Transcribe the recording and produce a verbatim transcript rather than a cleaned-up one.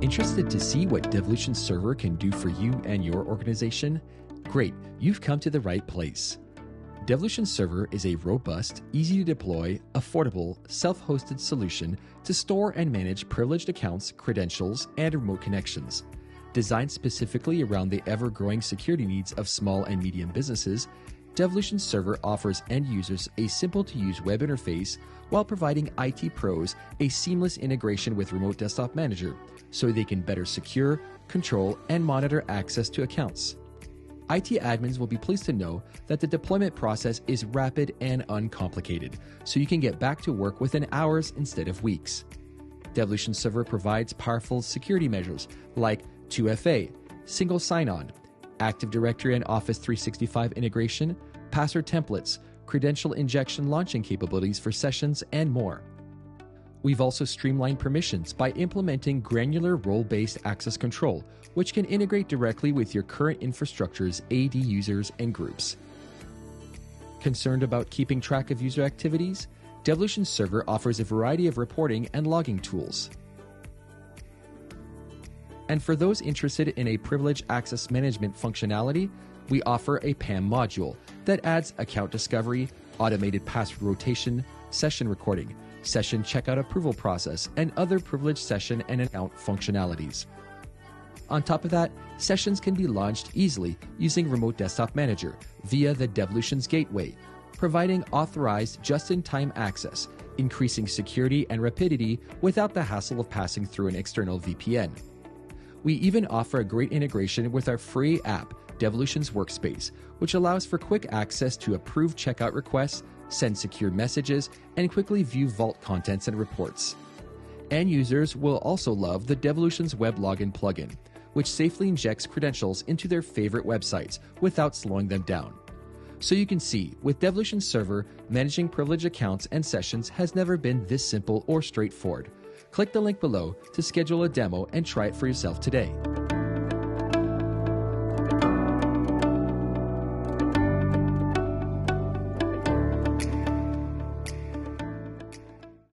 Interested to see what Devolutions Server can do for you and your organization? Great, you've come to the right place. Devolutions Server is a robust, easy-to-deploy, affordable, self-hosted solution to store and manage privileged accounts, credentials, and remote connections. Designed specifically around the ever-growing security needs of small and medium businesses, Devolutions Server offers end users a simple-to-use web interface while providing I T pros a seamless integration with Remote Desktop Manager so they can better secure, control, and monitor access to accounts. I T admins will be pleased to know that the deployment process is rapid and uncomplicated, so you can get back to work within hours instead of weeks. Devolutions Server provides powerful security measures like two F A, single sign-on, Active Directory and Office three sixty-five integration, password templates, credential injection launching capabilities for sessions, and more. We've also streamlined permissions by implementing granular role-based access control, which can integrate directly with your current infrastructure's A D users and groups. Concerned about keeping track of user activities? Devolutions Server offers a variety of reporting and logging tools. And for those interested in a privileged access management functionality, we offer a P A M module that adds account discovery, automated password rotation, session recording, session checkout approval process, and other privileged session and account functionalities. On top of that, sessions can be launched easily using Remote Desktop Manager via the Devolutions gateway, providing authorized just-in-time access, increasing security and rapidity without the hassle of passing through an external V P N. We even offer a great integration with our free app, Devolutions Workspace, which allows for quick access to approved checkout requests, send secure messages, and quickly view Vault contents and reports. End users will also love the Devolutions web login plugin, which safely injects credentials into their favorite websites without slowing them down. So you can see, with Devolutions Server, managing privileged accounts and sessions has never been this simple or straightforward. Click the link below to schedule a demo and try it for yourself today.